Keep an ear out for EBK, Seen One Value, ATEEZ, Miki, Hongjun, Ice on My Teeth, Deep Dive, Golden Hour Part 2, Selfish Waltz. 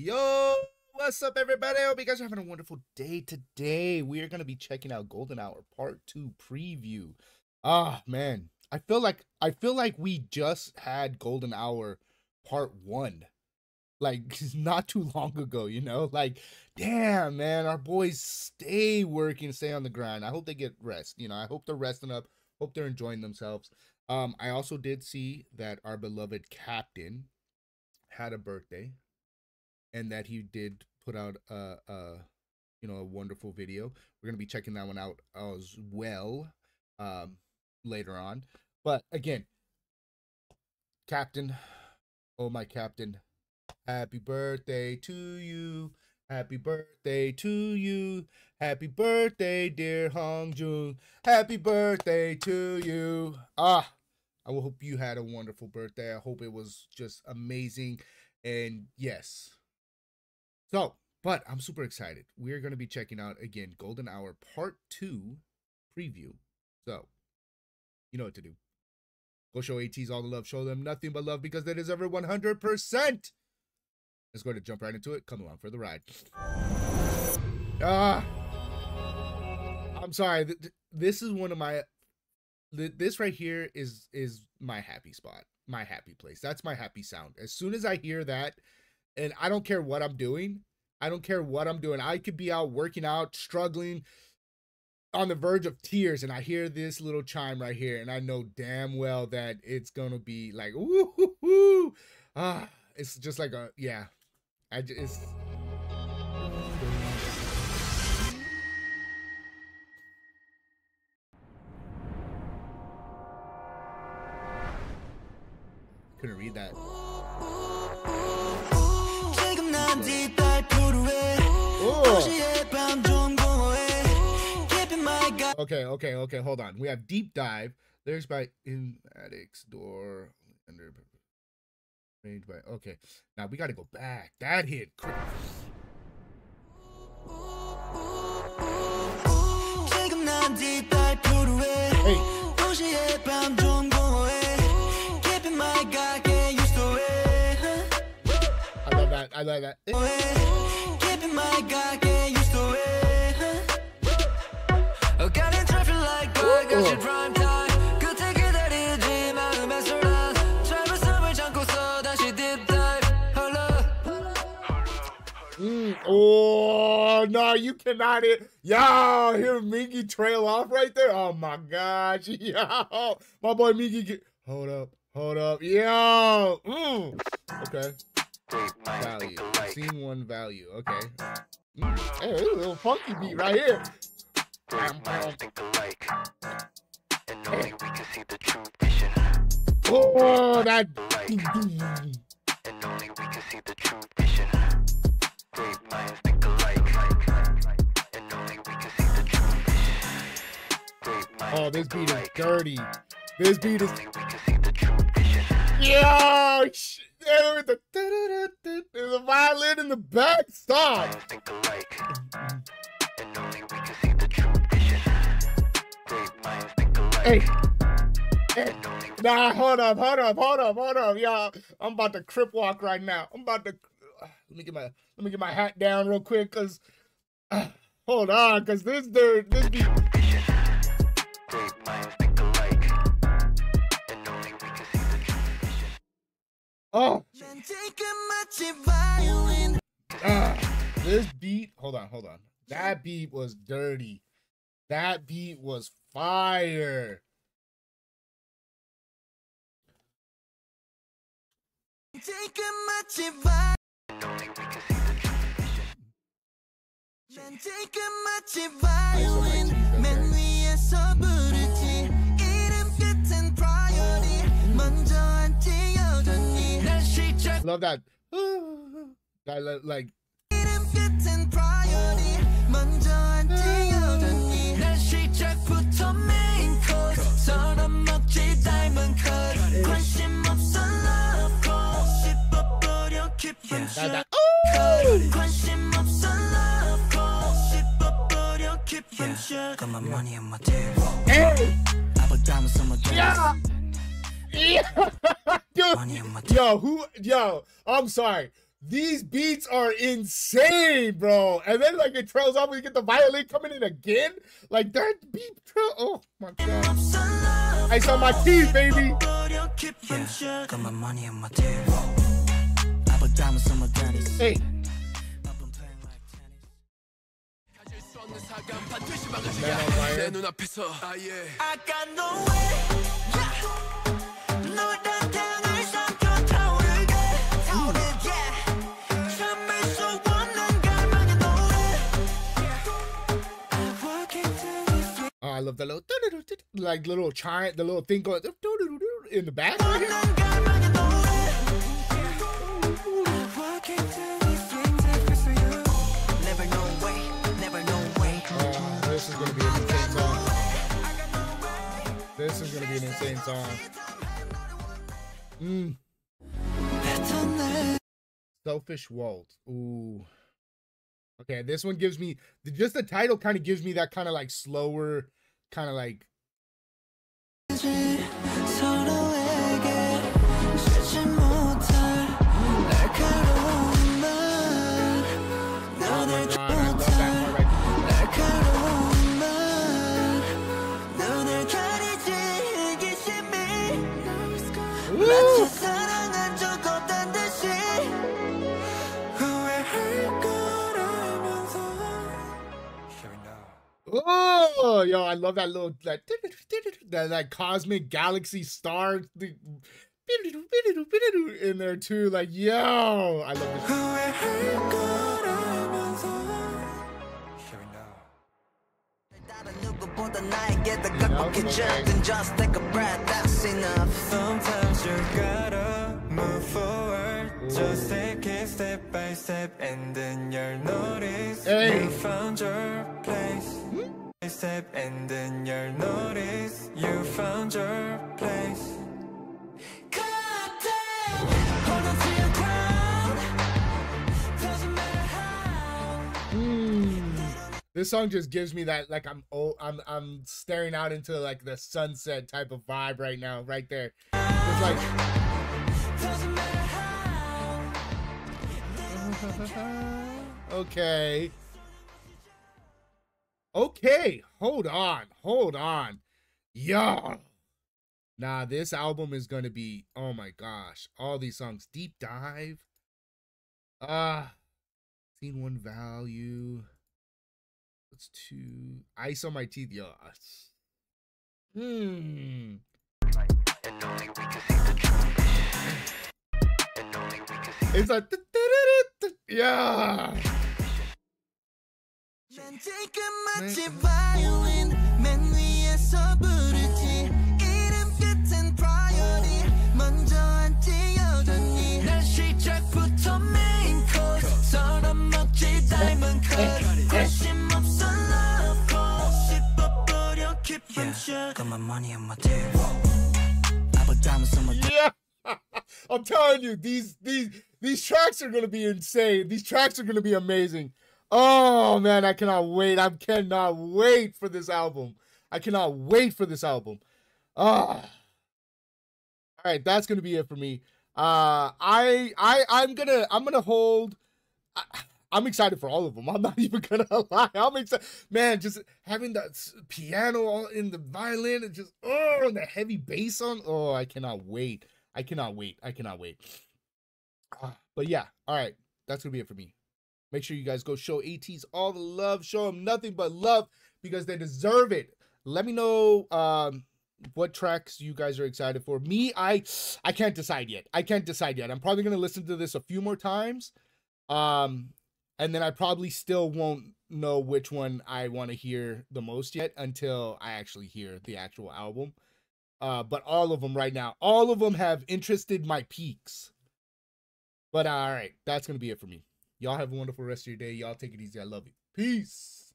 Yo, what's up everybody? I hope you guys are having a wonderful day. Today we are going to be checking out Golden Hour Part 2 preview. Ah, man, I feel like we just had Golden Hour Part 1 like not too long ago, you know? Like, damn, man, our boys stay working, stay on the grind. I hope they get rest, you know. I hope they're resting up, hope they're enjoying themselves. I also did see that our beloved captain had a birthday, and that he did put out a wonderful video. We're gonna be checking that one out as well later on. But again, Captain, oh my Captain, happy birthday to you, happy birthday to you, happy birthday dear Hongjun, happy birthday to you. Ah, I hope you had a wonderful birthday. I hope it was just amazing. And yes, so, but I'm super excited. We're going to be checking out, again, Golden Hour Part 2 preview. So, you know what to do. Go show ATEEZ all the love. Show them nothing but love, because they deserve it 100%. Let's go to jump right into it. Come along for the ride. Ah, I'm sorry. This is one of my... This right here is my happy spot, my happy place. That's my happy sound. As soon as I hear that, and I don't care what I'm doing. I don't care what I'm doing. I could be out working out, struggling, on the verge of tears, and I hear this little chime right here, and I know damn well that it's going to be like, ooh, hoo, hoo. Ah, it's just like a, yeah. It's... Couldn't read that. Oh. Okay, hold on. We have Deep Dive. Lyrics by In Attic's Door. Under range by, okay. Now we gotta go back. That hit crazy. Hey. I like that. Oh no, you cannot hit. Y'all hear Miki trail off right there? Oh my gosh, yo, my boy Miki. Hold up, yo. Okay. Value. Seen One Value. Okay. Hey, this is a little funky beat right here. Oh, that. And only we can see the true vision. Great minds think alike. And only we can see the true vision. Oh, this beat is dirty. This beat is. Yo, shit. Look at the violin in the back. Stop. Hey. Hey. Nah, hold up, y'all. I'm about to crip walk right now. I'm about to let me get my hat down real quick, cause hold on, cause this dude. Oh, this beat, hold on. That beat was dirty. That beat was fire. Love that. I love, like. Got my money and my tears. I put diamonds on my dress. Yo, I'm sorry. These beats are insane, bro. And then like it trails off, we get the violin coming in again. Like that beat trail. Oh my god. Ice on my teeth, baby. Yeah, got my money and my tears. I put diamonds on my daddies. Hey. I got no way. No doubt. Oh, I love the little like little chime, the little thing going in the back. Right here. Oh, this is gonna be an insane song. This is gonna be an insane song. Selfish Waltz. Ooh. Okay, this one gives me just the title kind of gives me that kind of like slower kind of like. Oh, yo, I love that little, that cosmic galaxy star in there too. Like, yo, I love this. Just take a breath, that's enough. Sometimes you gotta move forward. Just take it step by step, and then you'll notice you found your place. Step, and then you'll notice you found your place. God damn, hold on to your ground. Doesn't matter how. This song just gives me that like I'm old, I'm staring out into like the sunset type of vibe right now, right there. It's like doesn't matter how. Okay. Okay, hold on. Yo. Nah, this album is gonna be, oh my gosh, all these songs. Deep Dive. Seen One Value. What's two? Ice on My Teeth, yo. It's like yeah. Yeah. I'm telling you, these tracks are gonna be insane. These tracks are gonna be amazing. Oh man, I cannot wait. I cannot wait for this album. I cannot wait for this album. All right, that's gonna be it for me. I'm gonna hold. I'm excited for all of them. I'm not even gonna lie. I'm excited, man. Just having that piano all in the violin and just and the heavy bass on. Oh, I cannot wait. I cannot wait. I cannot wait. But yeah, all right, that's gonna be it for me. Make sure you guys go show ATEEZ all the love. Show them nothing but love because they deserve it. Let me know what tracks you guys are excited for. Me, I can't decide yet. I can't decide yet. I'm probably going to listen to this a few more times. And then I probably still won't know which one I want to hear the most yet until I actually hear the actual album. But all of them right now, all of them have interested my peaks. But all right, that's going to be it for me. Y'all have a wonderful rest of your day. Y'all take it easy. I love you. Peace.